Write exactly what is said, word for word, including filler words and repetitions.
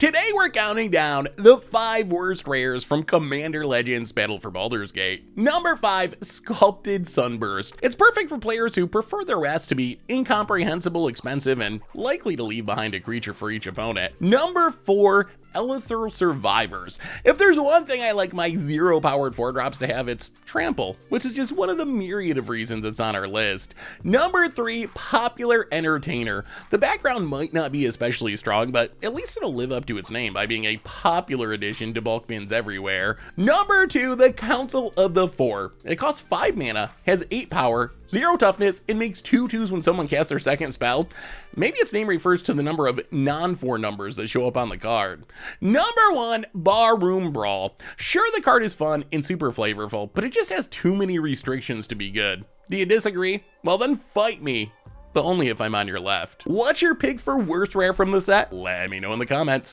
Today we're counting down the five worst rares from Commander Legends: Battle for Baldur's Gate. Number five, Sculpted Sunburst. It's perfect for players who prefer their rats to be incomprehensible, expensive, and likely to leave behind a creature for each opponent. Number four, Elethor Survivors. If there's one thing I like my zero powered four drops to have, it's Trample, which is just one of the myriad of reasons it's on our list. Number three, Popular Entertainer. The background might not be especially strong, but at least it'll live up to its name by being a popular addition to bulk bins everywhere. Number two, The Council of the Four. It costs five mana, has eight power, zero toughness, and makes two twos when someone casts their second spell. Maybe its name refers to the number of non-four numbers that show up on the card. Number one, Barroom Brawl. Sure, the card is fun and super flavorful, but it just has too many restrictions to be good. Do you disagree? Well, then fight me, but only if I'm on your left. What's your pick for worst rare from the set? Let me know in the comments.